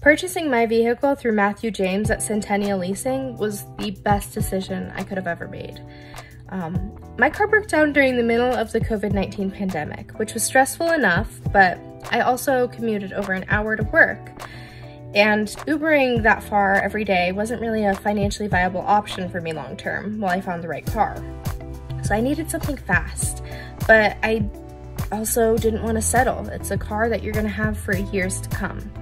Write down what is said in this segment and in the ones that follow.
Purchasing my vehicle through Matthew James at Centennial Leasing was the best decision I could have ever made. My car broke down during the middle of the COVID-19 pandemic, which was stressful enough, but I also commuted over an hour to work, and Ubering that far every day wasn't really a financially viable option for me long term while I found the right car. So I needed something fast, but I also didn't want to settle. It's a car that you're going to have for years to come.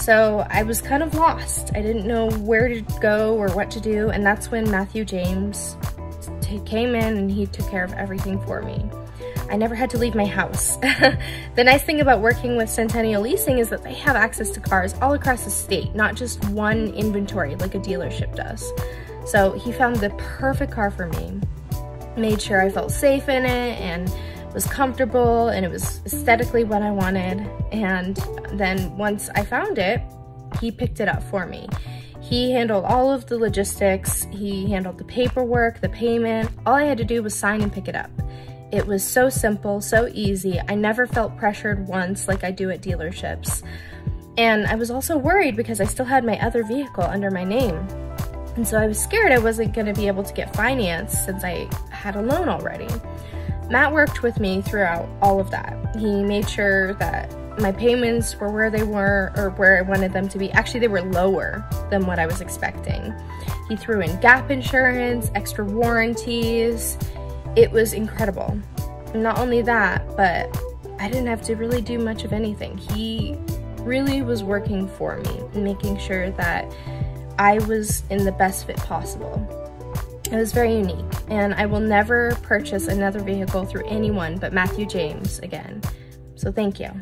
So I was kind of lost. I didn't know where to go or what to do, and that's when Matthew James came in and he took care of everything for me. I never had to leave my house. The nice thing about working with Centennial Leasing is that they have access to cars all across the state, not just one inventory like a dealership does. So he found the perfect car for me, made sure I felt safe in it and was comfortable, and it was aesthetically what I wanted. And then once I found it, he picked it up for me. He handled all of the logistics, he handled the paperwork, the payment. All I had to do was sign and pick it up. It was so simple, so easy. I never felt pressured once like I do at dealerships. And I was also worried because I still had my other vehicle under my name. And so I was scared I wasn't going to be able to get finance since I had a loan already. Matt worked with me throughout all of that. He made sure that my payments were where they were, or where I wanted them to be. Actually, they were lower than what I was expecting. He threw in gap insurance, extra warranties. It was incredible. And not only that, but I didn't have to really do much of anything. He really was working for me, making sure that I was in the best fit possible. It was very unique, and I will never purchase another vehicle through anyone but Matthew James again. So thank you.